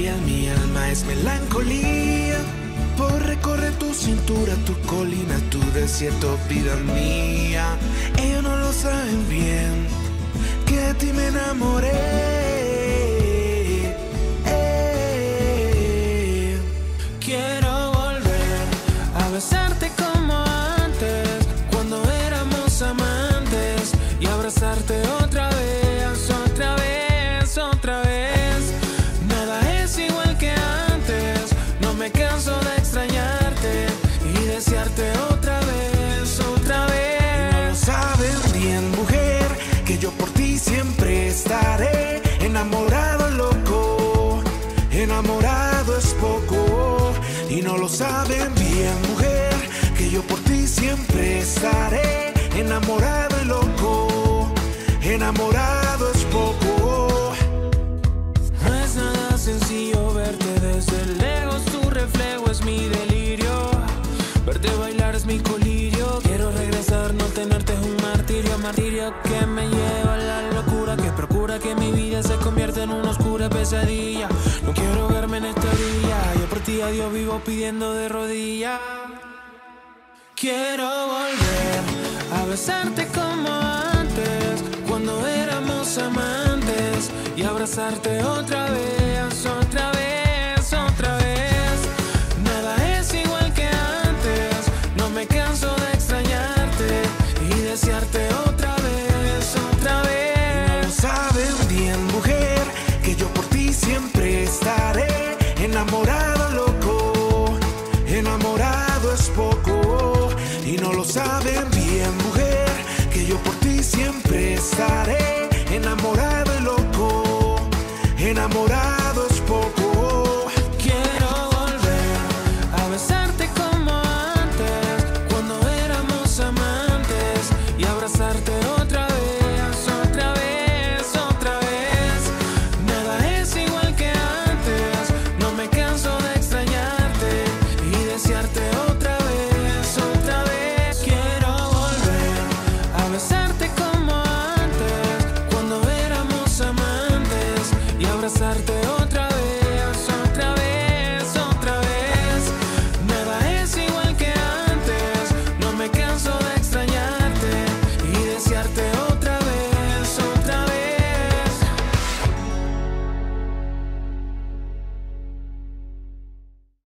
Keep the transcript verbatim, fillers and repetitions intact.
piel, mi alma es melancolía. Por recorrer tu cintura, tu colina, tu desierto, vida mía. Ellos no lo saben bien, que de ti me enamoré. eh. Quiero volver a besarte como antes, cuando éramos amantes, y abrazarte otra vez, otra vez, otra vez. Me canso de extrañarte y desearte otra vez, otra vez. No lo sabes bien, mujer, que yo por ti siempre estaré. Enamorado, loco, enamorado es poco. Y no lo saben bien, mujer, que yo por ti siempre estaré. Enamorado y loco, enamorado es poco. No es nada sencillo verte desde lejos. Reflejo es mi delirio, verte bailar es mi colirio. Quiero regresar, no tenerte es un martirio, martirio que me lleva a la locura, que procura que mi vida se convierta en una oscura pesadilla. No quiero verme en esta orilla, yo por ti a Dios vivo pidiendo de rodillas. Quiero volver a besarte como antes, cuando éramos amantes, y abrazarte otra vez, otra vez, otra vez. Me canso de extrañarte y desearte otra vez, otra vez. No sabes bien, mujer, que yo por ti siempre estaré. Enamorado, loco, enamorado es poco. Y no lo saben bien, mujer, que yo por ti siempre estaré.